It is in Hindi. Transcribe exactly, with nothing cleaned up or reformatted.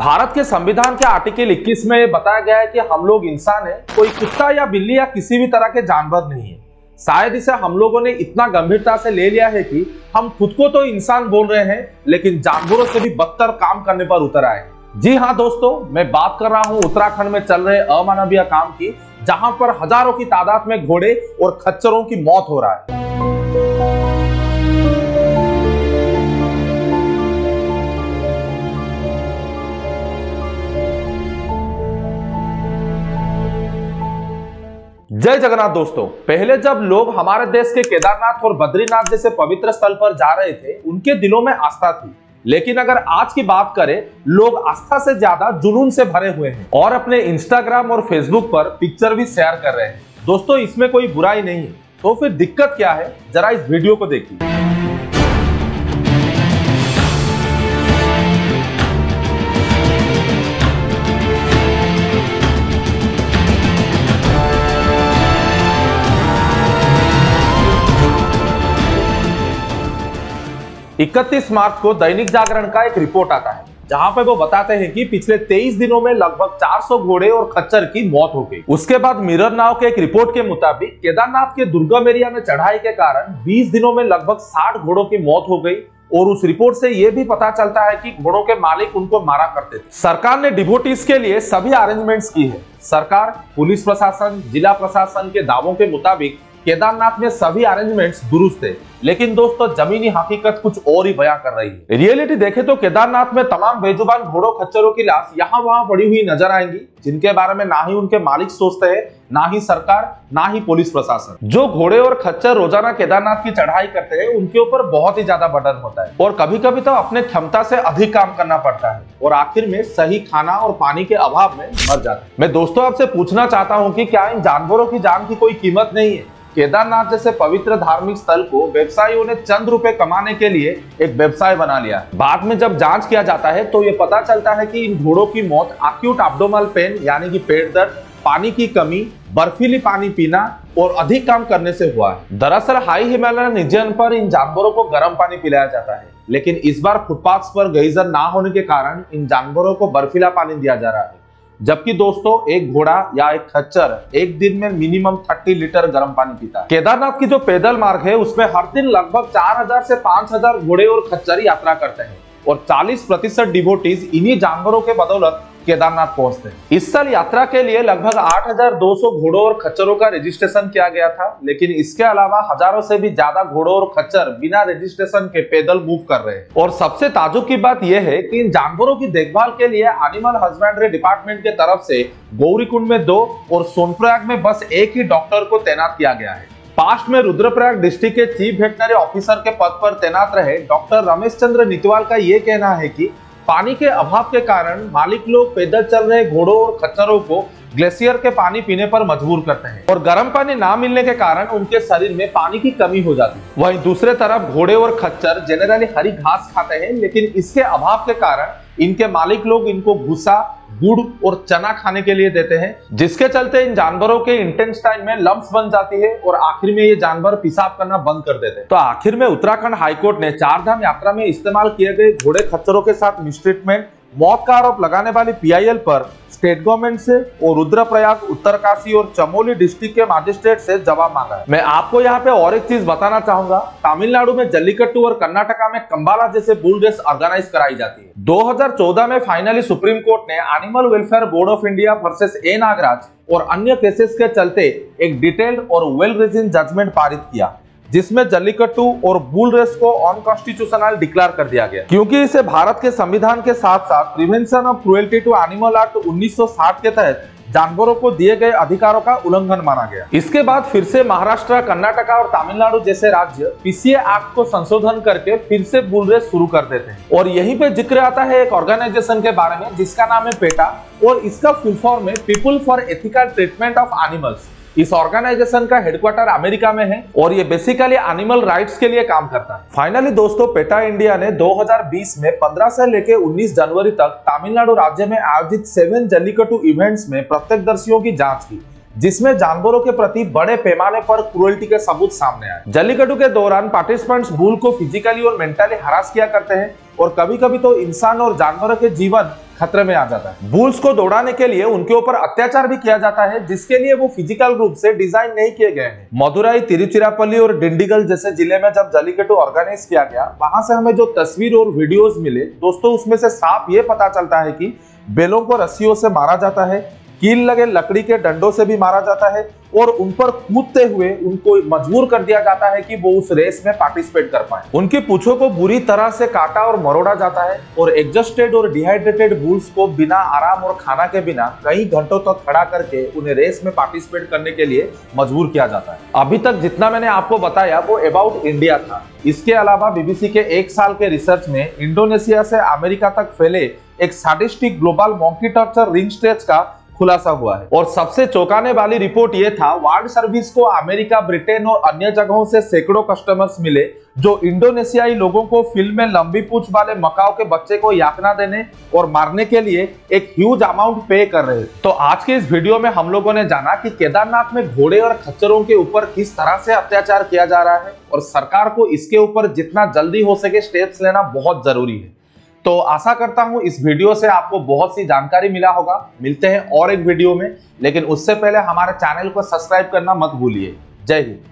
भारत के संविधान के आर्टिकल इक्कीस में बताया गया है कि हम लोग इंसान है, कोई कुत्ता या बिल्ली या किसी भी तरह के जानवर नहीं है। शायद इसे हम लोगों ने इतना गंभीरता से ले लिया है कि हम खुद को तो इंसान बोल रहे हैं लेकिन जानवरों से भी बदतर काम करने पर उतर आए। जी हाँ दोस्तों, मैं बात कर रहा हूँ उत्तराखंड में चल रहे अमानवीय काम की, जहाँ पर हजारों की तादाद में घोड़े और खच्चरों की मौत हो रहा है। जय जगन्नाथ दोस्तों। पहले जब लोग हमारे देश के केदारनाथ और बद्रीनाथ जैसे पवित्र स्थल पर जा रहे थे, उनके दिलों में आस्था थी, लेकिन अगर आज की बात करें, लोग आस्था से ज्यादा जुनून से भरे हुए हैं और अपने इंस्टाग्राम और फेसबुक पर पिक्चर भी शेयर कर रहे हैं। दोस्तों, इसमें कोई बुराई नहीं है, तो फिर दिक्कत क्या है, जरा इस वीडियो को देखिए। इकतीस मार्च को दैनिक जागरण का एक रिपोर्ट आता है, जहां पे वो बताते हैं कि पिछले तेईस दिनों में लगभग चार सौ घोड़े और खच्चर की मौत हो गई। उसके बाद मिरर नाउ के एक रिपोर्ट के मुताबिक केदारनाथ के दुर्गम एरिया में चढ़ाई के कारण बीस दिनों में लगभग साठ घोड़ों की मौत हो गई। और उस रिपोर्ट से ये भी पता चलता है कि घोड़ों के मालिक उनको मारा करते थे। सरकार ने डिवोटीज के लिए सभी अरेंजमेंट्स की है। सरकार, पुलिस प्रशासन, जिला प्रशासन के दावों के मुताबिक केदारनाथ में सभी अरेंजमेंट्स दुरुस्त थे, लेकिन दोस्तों जमीनी हकीकत कुछ और ही बयां कर रही है। रियलिटी देखे तो केदारनाथ में तमाम बेजुबान घोड़ों खच्चरों की लाश यहाँ वहाँ पड़ी हुई नजर आएंगी, जिनके बारे में ना ही उनके मालिक सोचते हैं, ना ही सरकार, ना ही पुलिस प्रशासन। जो घोड़े और खच्चर रोजाना केदारनाथ की चढ़ाई करते हैं, उनके ऊपर बहुत ही ज्यादा बर्डन होता है और कभी कभी तो अपने क्षमता से अधिक काम करना पड़ता है और आखिर में सही खाना और पानी के अभाव में मर जाते हैं। मैं दोस्तों आपसे पूछना चाहता हूँ कि क्या इन जानवरों की जान की कोई कीमत नहीं है? केदारनाथ जैसे पवित्र धार्मिक स्थल को व्यवसायियों ने चंद रुपए कमाने के लिए एक व्यवसाय बना लिया। बाद में जब जांच किया जाता है तो ये पता चलता है कि इन घोड़ों की मौत एक्यूट एब्डोमिनल पेन यानी कि पेट दर्द, पानी की कमी, बर्फीली पानी पीना और अधिक काम करने से हुआ है। दरअसल हाई हिमालयन रीजन पर इन जानवरों को गर्म पानी पिलाया जाता है, लेकिन इस बार फुटपाथ पर गीजर ना होने के कारण इन जानवरों को बर्फीला पानी दिया जा रहा है। जबकि दोस्तों एक घोड़ा या एक खच्चर एक दिन में मिनिमम तीस लीटर गर्म पानी पीता है। केदारनाथ की जो पैदल मार्ग है, उसमें हर दिन लगभग चार हजार से पाँच हजार घोड़े और खच्चर यात्रा करते हैं और चालीस प्रतिशत डिवोटीज इन्हीं जानवरों के बदौलत केदारनाथ पहुंचते हैं। इस साल यात्रा के लिए लगभग आठ हजार दो सौ घोड़ों और खच्चरों का रजिस्ट्रेशन किया गया था, लेकिन इसके अलावा हजारों से भी ज्यादा घोड़ों और खच्चर बिना रजिस्ट्रेशन के पैदल मूव कर रहे हैं। और सबसे ताजुब की बात यह है कि इन जानवरों की देखभाल के लिए एनिमल हस्बेंड्री डिपार्टमेंट के तरफ से गौरीकुंड में दो और सोनप्रयाग में बस एक ही डॉक्टर को तैनात किया गया है। पास्ट में रुद्रप्रयाग डिस्ट्रिक्ट के चीफ वेटनरी ऑफिसर के पद पर तैनात रहे डॉक्टर रमेश चंद्र नितवाल का ये कहना है कि पानी के अभाव के कारण मालिक लोग पैदल चल रहे घोड़ों और खच्चरों को ग्लेशियर के पानी पीने पर मजबूर करते हैं और गर्म पानी ना मिलने के कारण उनके शरीर में पानी की कमी हो जाती है। वहीं दूसरे तरफ घोड़े और खच्चर जनरली हरी घास खाते हैं, लेकिन इसके अभाव के कारण इनके मालिक लोग इनको भूसा, गुड़ और चना खाने के लिए देते हैं, जिसके चलते इन जानवरों के इंटेस्टाइन में लम्प्स बन जाती है और आखिर में ये जानवर पेशाब करना बंद कर देते हैं। तो आखिर में उत्तराखंड हाईकोर्ट ने चारधाम यात्रा में इस्तेमाल किए गए घोड़े खच्चरों के साथ मिसट्रीटमेंट, मौत का आरोप लगाने वाली पीआईएल पर स्टेट गवर्नमेंट से और रुद्रप्रयाग, उत्तरकाशी और चमोली डिस्ट्रिक्ट के मजिस्ट्रेट से जवाब मांगा है। मैं आपको यहाँ पे और एक चीज बताना चाहूंगा, तमिलनाडु में जल्लीकट्टू और कर्नाटका में कंबाला जैसे बुल रेस ऑर्गेनाइज कराई जाती है। दो हजार चौदह में फाइनली सुप्रीम कोर्ट ने animal welfare board of India versus A Nagaraj और अन्य केसेस के चलते एक डिटेल्ड और वेल रीजन जजमेंट पारित किया, जिसमें जल्लीकट्टू और बुल रेस को अनकॉन्स्टिट्यूशनल डिक्लेयर कर दिया गया, क्योंकि इसे भारत के संविधान के साथ साथ prevention of cruelty to animal act उन्नीस सौ साठ के तहत जानवरों को दिए गए अधिकारों का उल्लंघन माना गया। इसके बाद फिर से महाराष्ट्र, कर्नाटका और तमिलनाडु जैसे राज्य पीसीए एक्ट को संशोधन करके फिर से बुल रेस शुरू कर देते हैं। और यहीं पे जिक्र आता है एक ऑर्गेनाइजेशन के बारे में जिसका नाम है पेटा, और इसका फुल फॉर्म है people for ethical treatment of animals. इस ऑर्गेनाइजेशन का हेडक्वार्टर अमेरिका में है और ये बेसिकली एनिमल राइट्स के लिए काम करता है। फाइनली दोस्तों, पेटा इंडिया ने दो हजार बीस में पंद्रह से लेकर उन्नीस जनवरी तक तमिलनाडु राज्य में आयोजित सेवन जल्लीकट्टू इवेंट्स में प्रत्यक्षदर्शियों की जांच की, जिसमें जानवरों के प्रति बड़े पैमाने पर क्रुएल्टी के सबूत सामने आए। जल्लीकट्टू के दौरान पार्टिसिपेंट्स बुल को फिजिकली और मेंटली हरास किया करते हैं और कभी कभी तो इंसान और जानवरों के जीवन खतरे में आ जाता है। बुल्स को दौड़ाने के लिए उनके ऊपर अत्याचार भी किया जाता है, जिसके लिए वो फिजिकल रूप से डिजाइन नहीं किए गए हैं। मदुरै, तिरुचिरापली और डिंडिगल जैसे जिले में जब जल्लीकट्टू ऑर्गेनाइज किया गया, वहां से हमें जो तस्वीर और वीडियोस मिले दोस्तों, उसमें से साफ ये पता चलता है कि बेलों को रस्सियों से मारा जाता है, कील लगे लकड़ी के डंडों से भी मारा जाता है और उन पर कूदते हुए उनको मजबूर कर दिया जाता है कि वो उस रेस में पार्टिसिपेट कर पाए। उनकी पूंछों को बुरी तरह से काटा और मरोड़ा जाता है और एग्जॉस्टेड और डिहाइड्रेटेड बुल्स को बिना आराम और खाना के बिना कई घंटों तक तो खड़ा करके उन्हें रेस में पार्टिसिपेट करने के लिए मजबूर किया जाता है। अभी तक जितना मैंने आपको बताया वो अबाउट इंडिया था। इसके अलावा बीबीसी के एक साल के रिसर्च में इंडोनेशिया से अमेरिका तक फैले एक sadistic global monkey torture ring stretch का खुलासा हुआ है और सबसे चौंकाने वाली रिपोर्ट ये था, वार्ड सर्विस को अमेरिका, ब्रिटेन और अन्य जगहों से सैकड़ों कस्टमर्स मिले जो इंडोनेशियाई लोगों को फिल्म में लंबी पूंछ वाले मकाऊ के बच्चे को यातना देने और मारने के लिए एक ह्यूज अमाउंट पे कर रहे थे। तो आज के इस वीडियो में हम लोगों ने जाना कि केदारनाथ में घोड़े और खच्चरों के ऊपर किस तरह से अत्याचार किया जा रहा है और सरकार को इसके ऊपर जितना जल्दी हो सके स्टेप्स लेना बहुत जरूरी है। तो आशा करता हूं इस वीडियो से आपको बहुत सी जानकारी मिला होगा। मिलते हैं और एक वीडियो में, लेकिन उससे पहले हमारे चैनल को सब्सक्राइब करना मत भूलिए। जय हिंद।